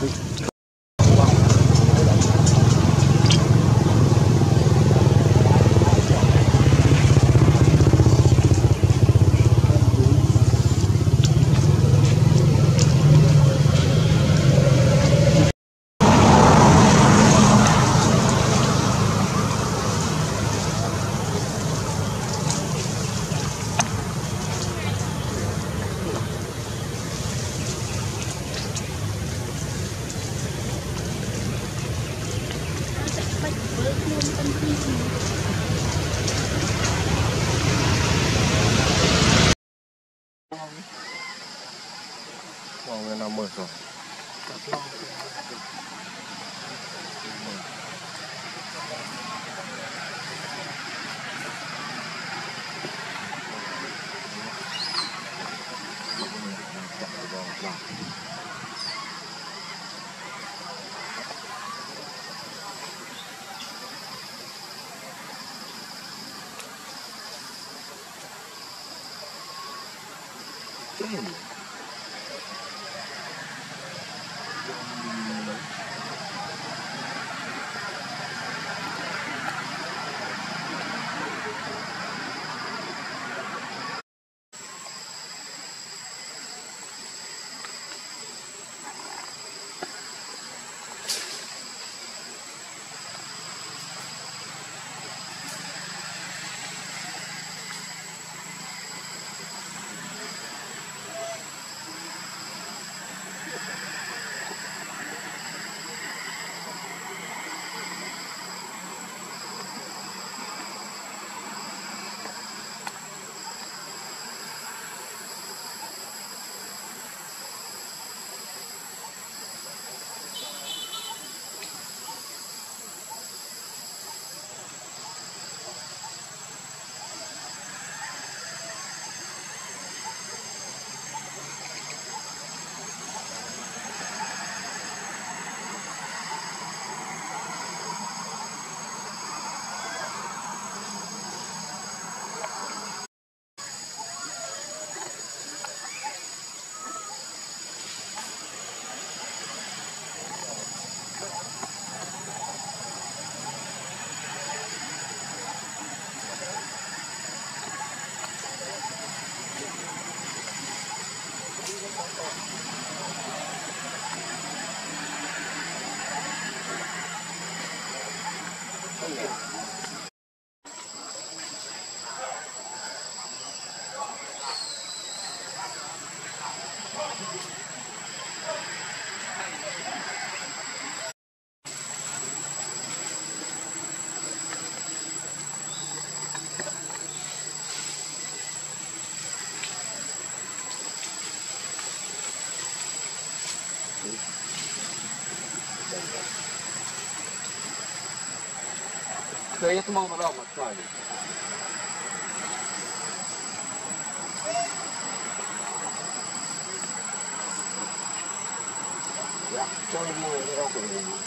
Rồi. There is a moment of a try. Yeah, tell me more about it.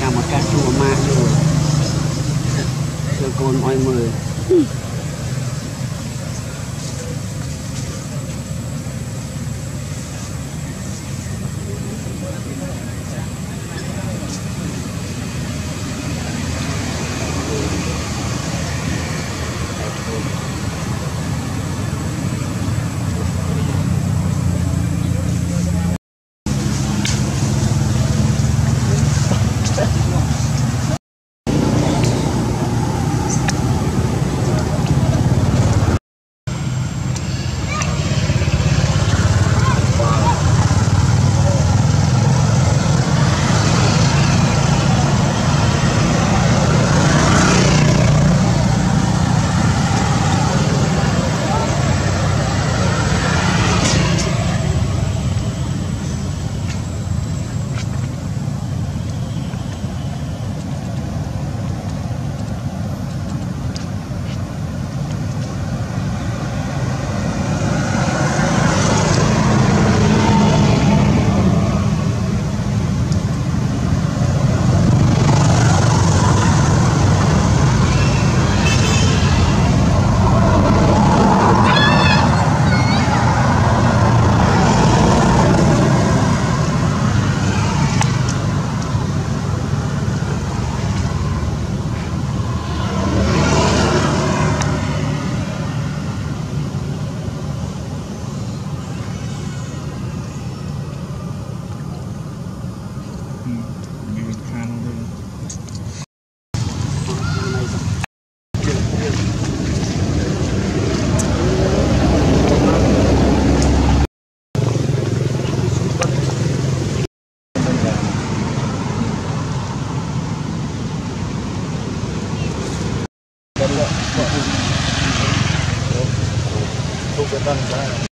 Cảm ơn các chú mà rồi cho con mọi người. Hãy subscribe cho kênh Ghiền Mì Gõ để không bỏ lỡ những video hấp dẫn.